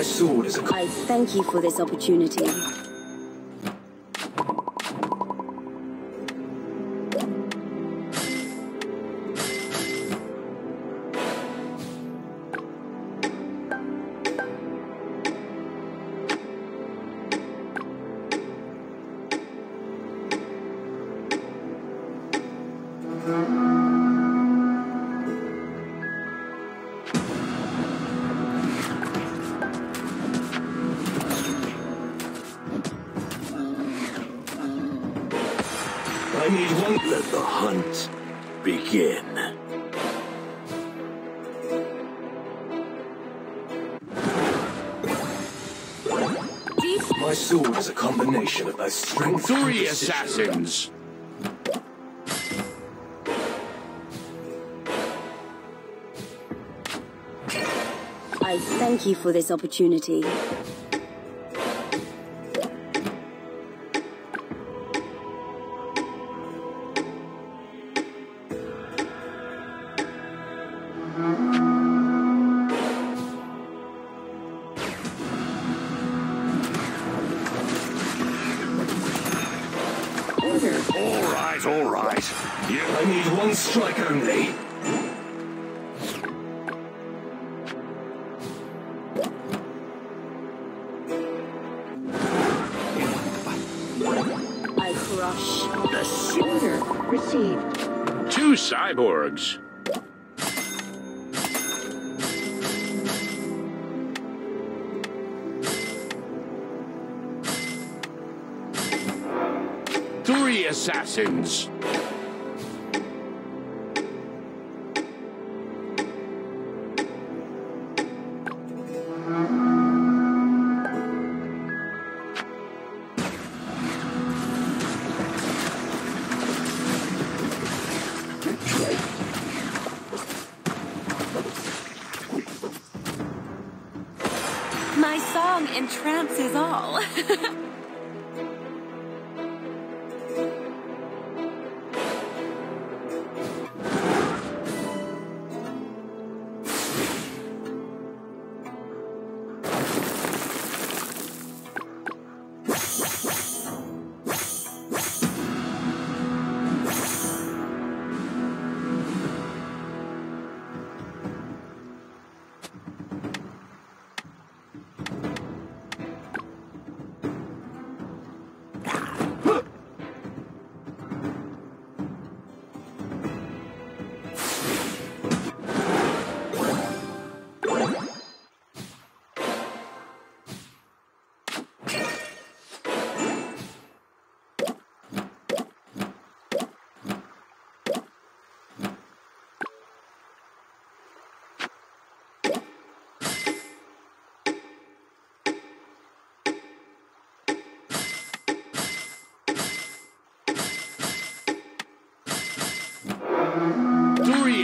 My sword is I thank you for this opportunity. Let the hunt begin. My sword is a combination of thy strength. Three assassins. I thank you for this opportunity. All right. Yeah, I need one strike only. I crush the order received. Two cyborgs. Three assassins. My song entrances all.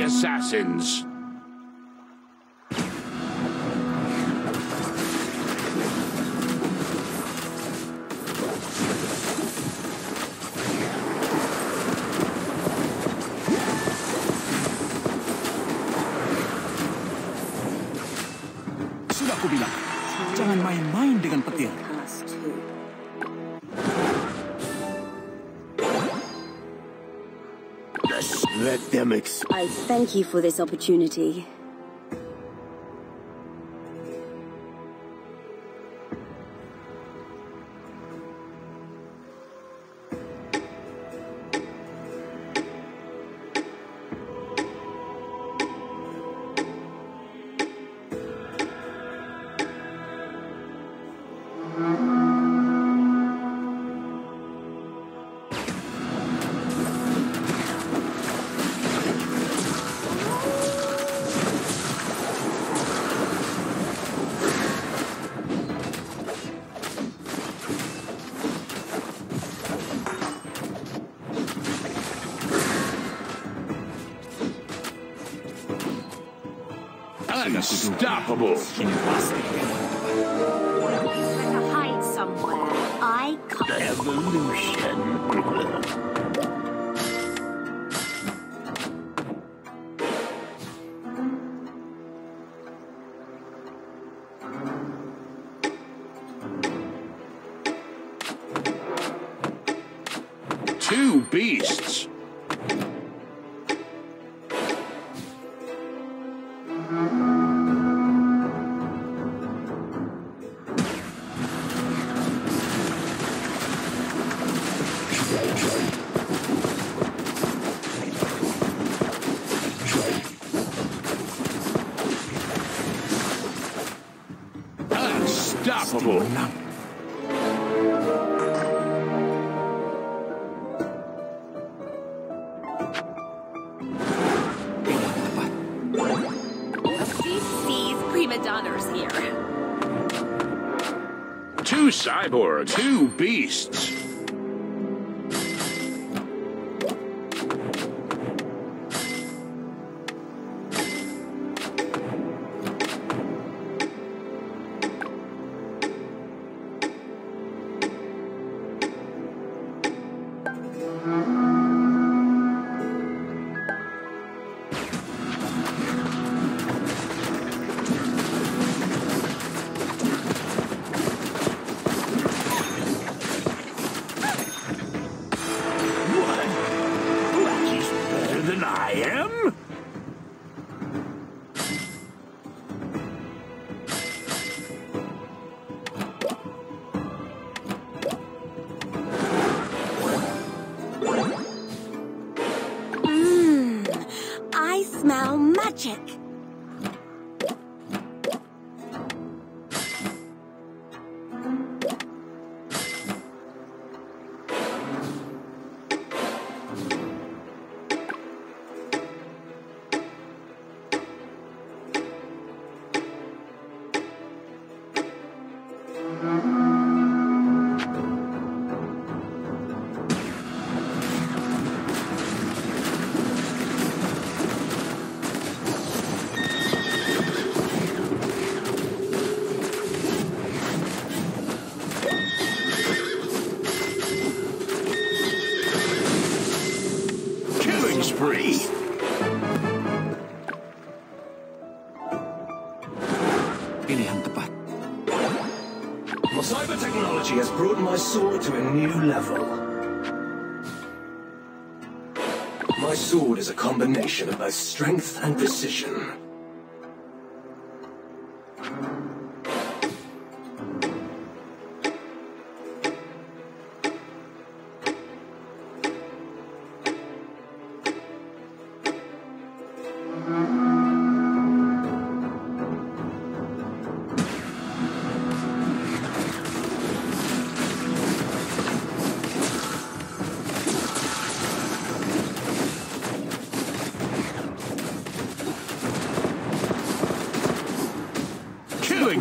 Assassins. Sudah aku bilang, jangan main-main dengan petir. Let them I thank you for this opportunity. Unstoppable. To hide somewhere. I can't. The evolution. beasts. Unstoppable. Two cyborgs, two beasts. Smell magic. Spree. My cyber technology has brought my sword to a new level. My sword is a combination of both strength and precision.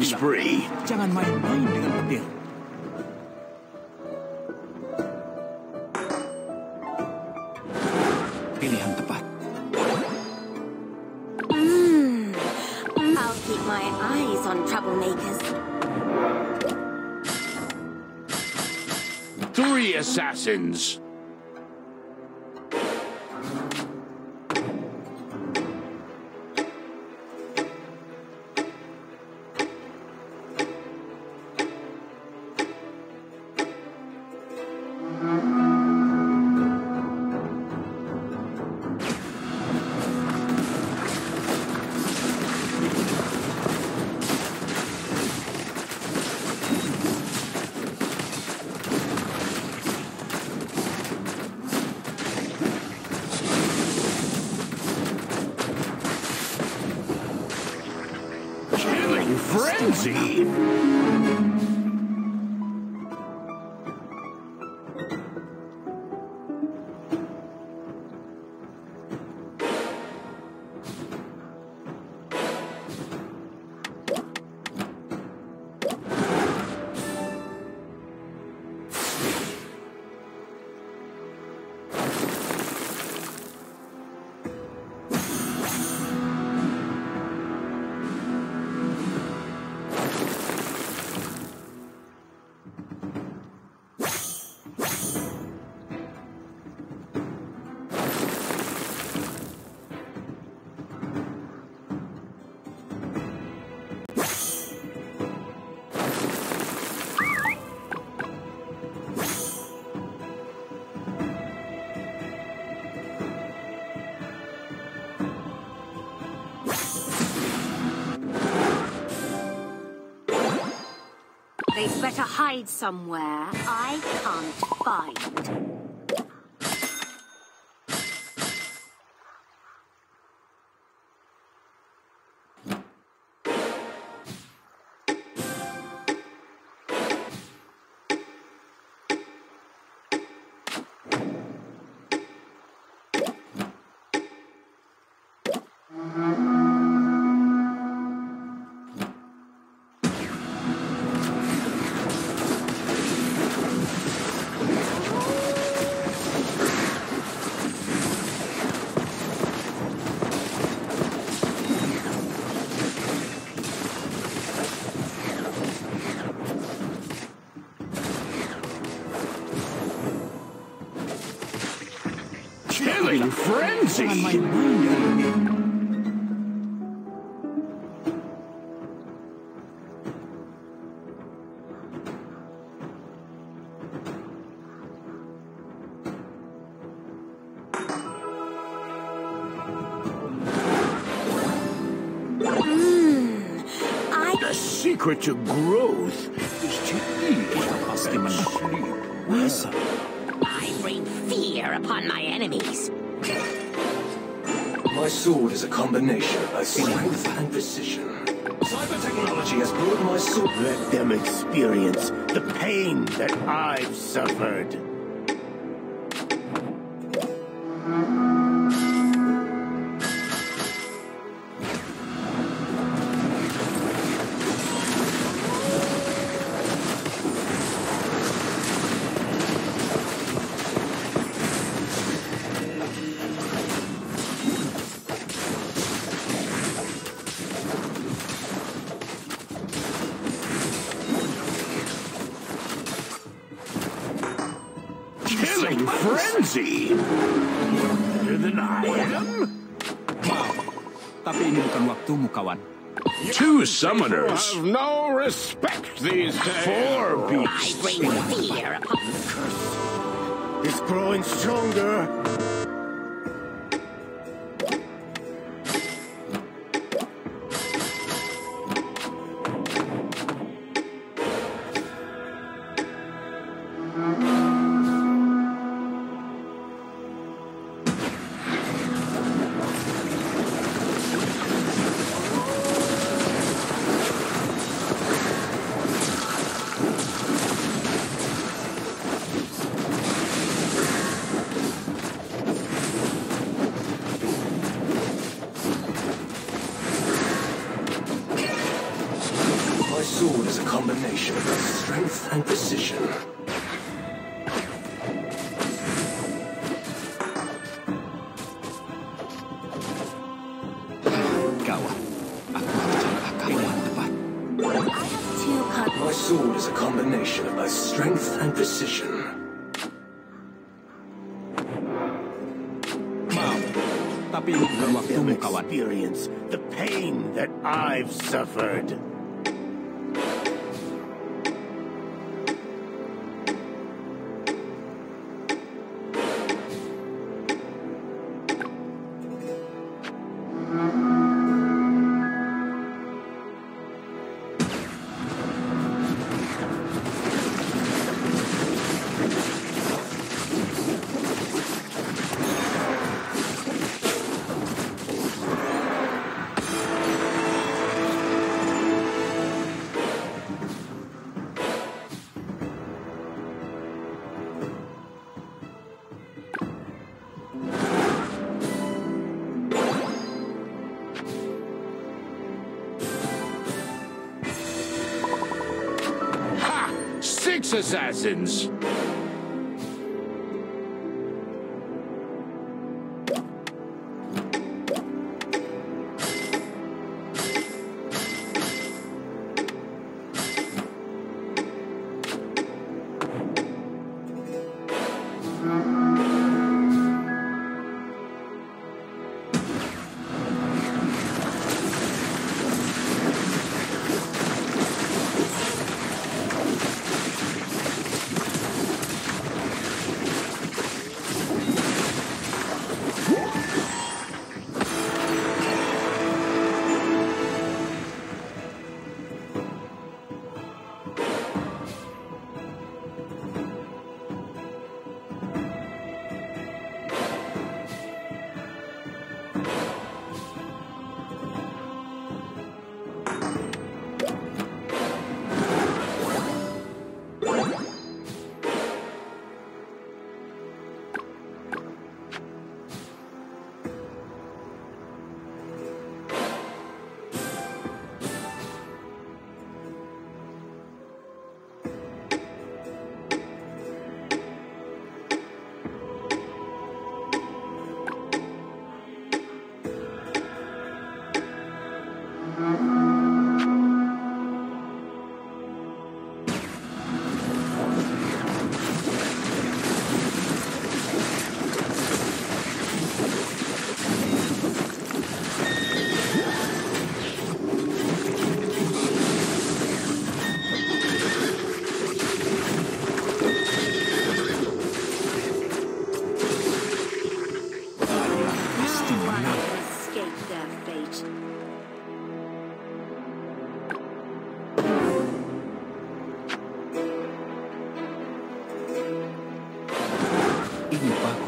Spree. Jangan main-main dengan petir. Pilihan tepat. I'll keep my eyes on troublemakers. Three assassins. Frenzy! They'd better hide somewhere I can't find. Frenzy! On my mind. The secret to growth is to eat and sleep. Yes. I bring fear upon my enemies. My sword is a combination of strength and precision. Cyber technology has brought my sword. Let them experience the pain that I've suffered. Frenzy! Better than I am? Tapi ini bukan waktumu, kawan. Two summoners have no respect these days. Four beasts. I bring fear upon the curse. It's growing stronger. Experience the pain that I've suffered. Assassins!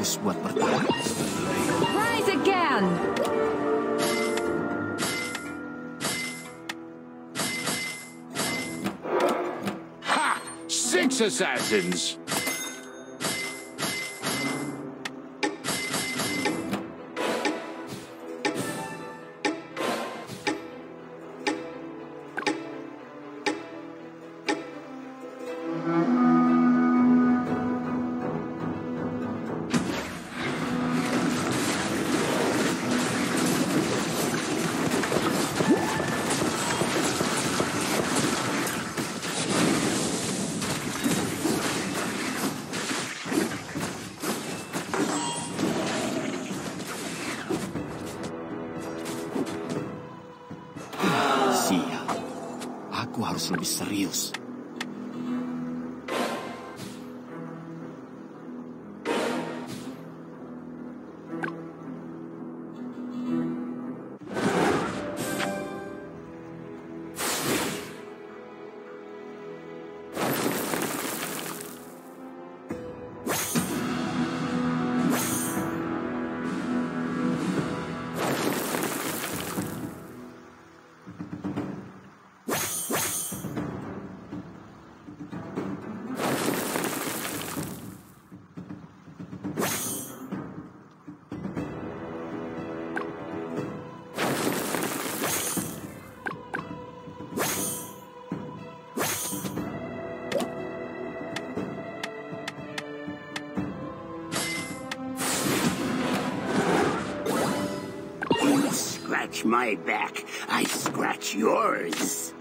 proses buat bertahan. Rise again. Ha! 6 assassins. Lebih serius. Scratch my back, I scratch yours.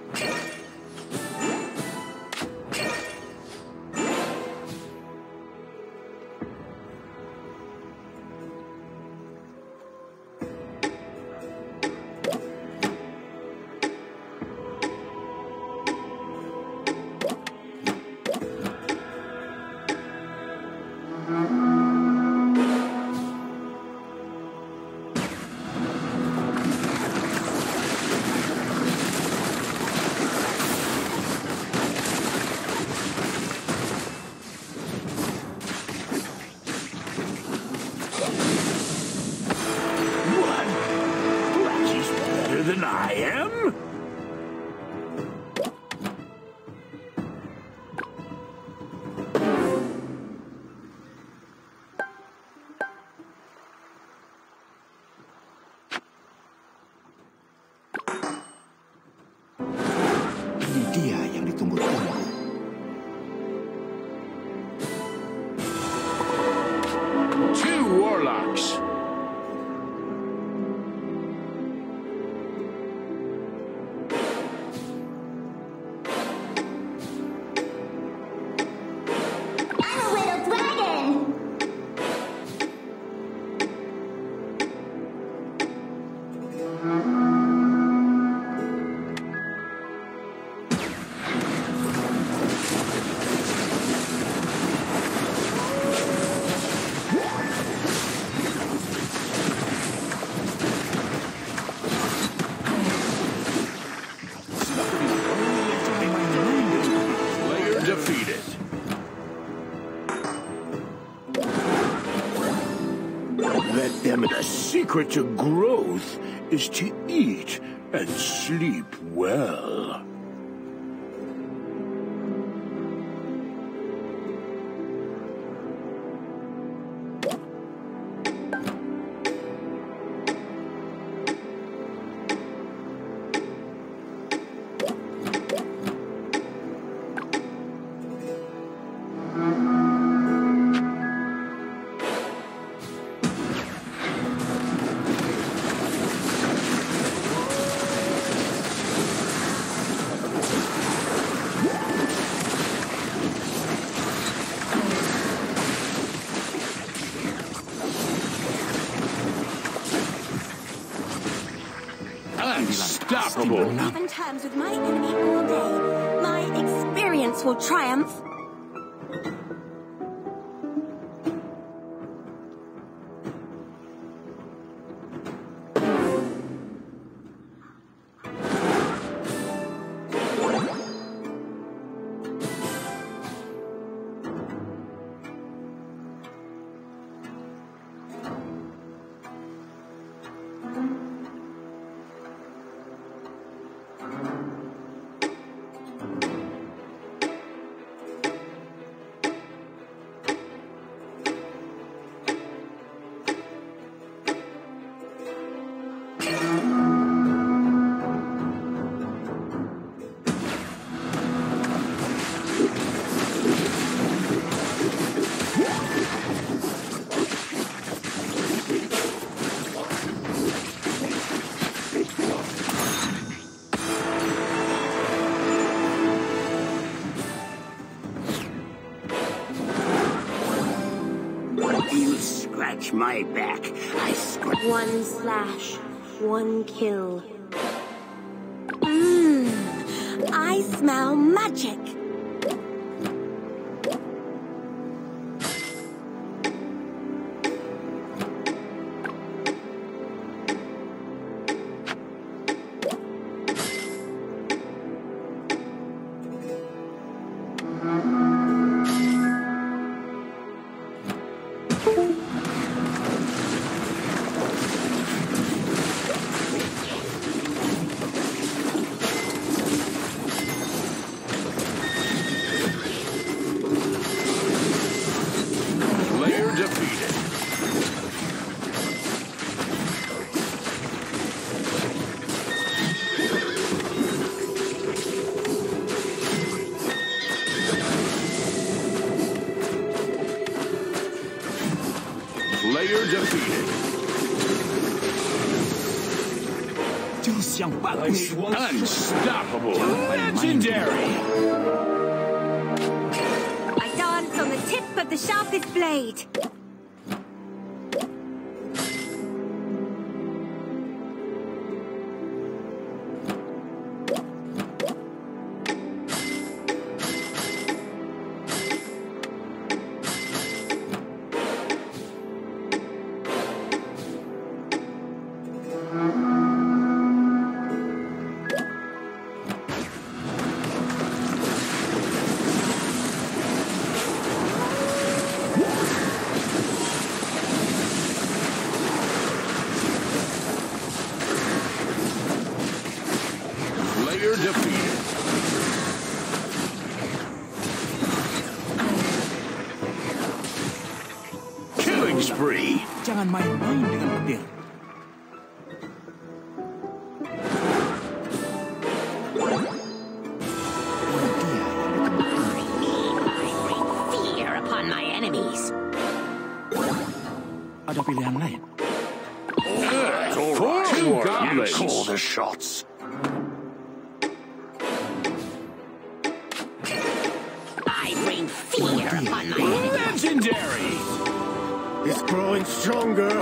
The secret to growth is to eat and sleep well. Oftentimes with my enemy all day, my experience will triumph. my back. I squirt. One slash, one kill. Mmm, I smell magic. Unstoppable. Legendary. I dance on the tip of the sharpest blade. Jangan main-main dengan petir. Fear upon my enemies. Ada pilihan lain. Two goblins. You call the shots. I bring fear upon my enemies. Legendary. It's growing stronger.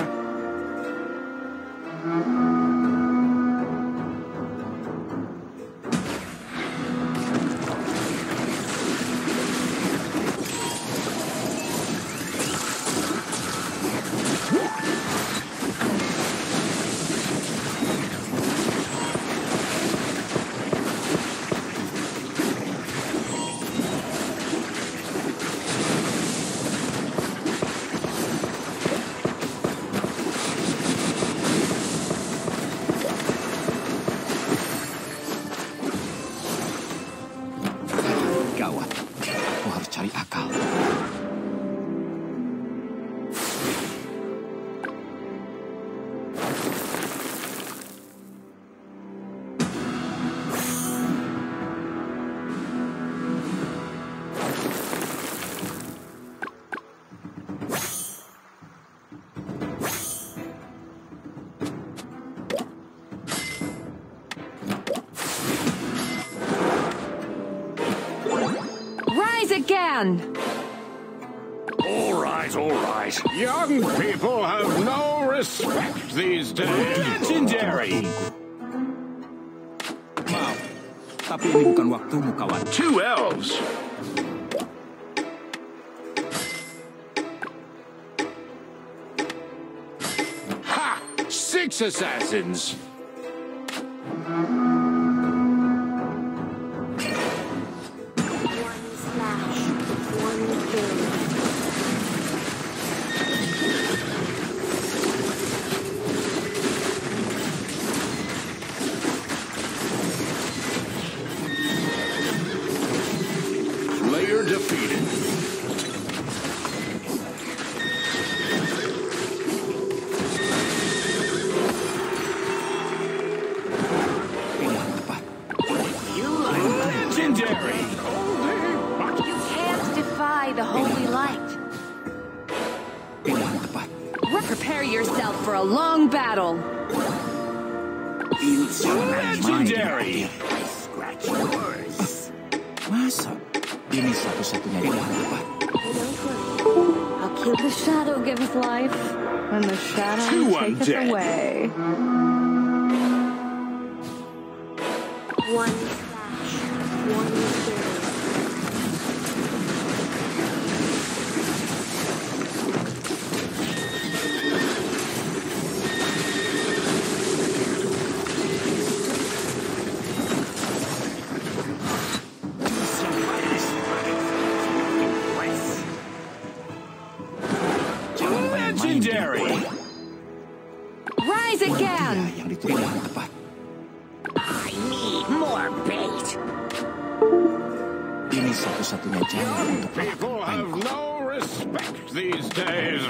All right, all right. Young people have no respect these days. Legendary. Wow. Tapi ini bukan waktumu, kawan. Two elves. Ha! 6 assassins. Will the shadow give us life? When the shadow taketh away. One flash, one legendary. Rise again. I need more bait. Young people have no respect these days.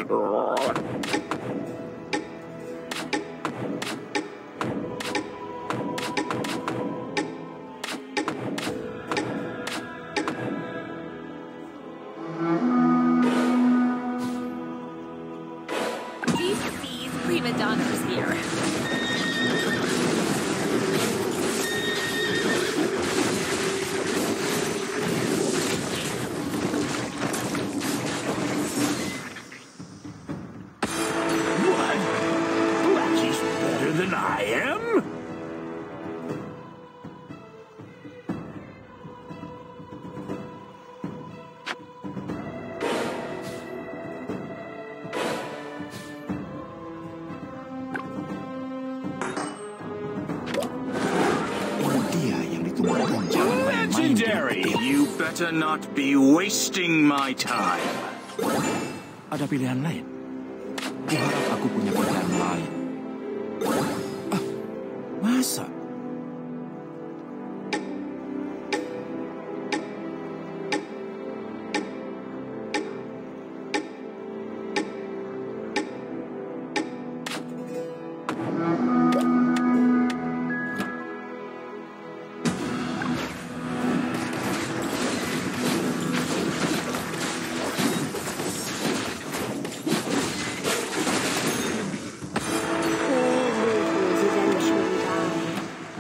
Madonna's here. What? Blackie's better than I am? Legendary! You better not be wasting my time. Ada pilihan lain. Kuharap aku punya pilihan lain. Masa?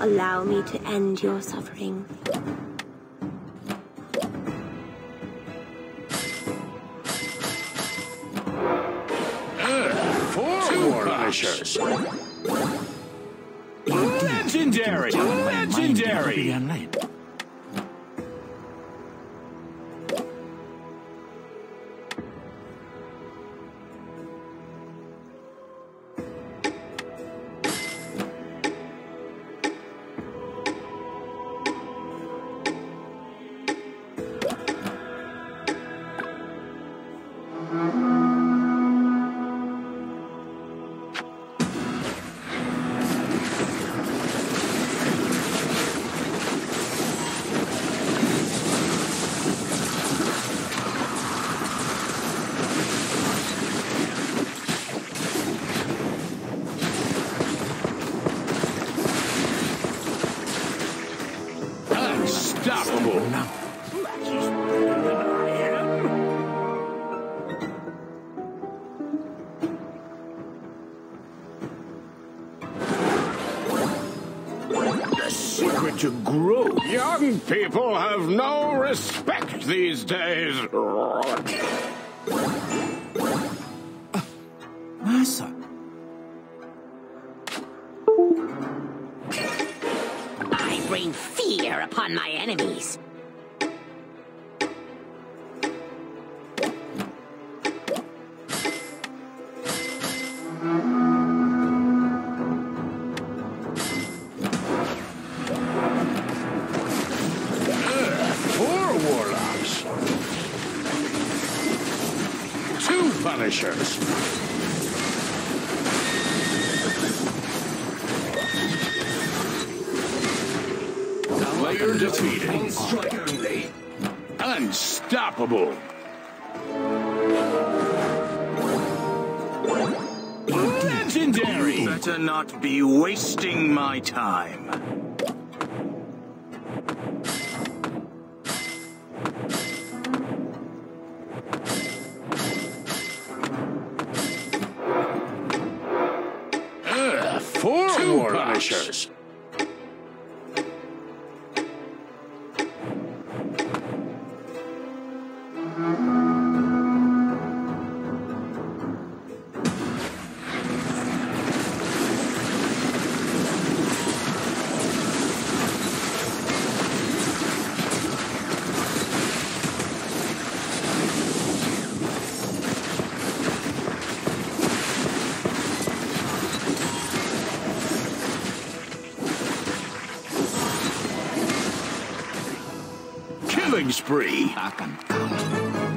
Allow me to end your suffering. Forward measures. Legendary! Legendary! Unstoppable. The secret to growth. Young people have no respect these days. Masa? Bring fear upon my enemies. Four warlocks. Two punishers. You're defeated. Unstoppable. Legendary. You better not be wasting my time. Four punishers. killing spree. I can count.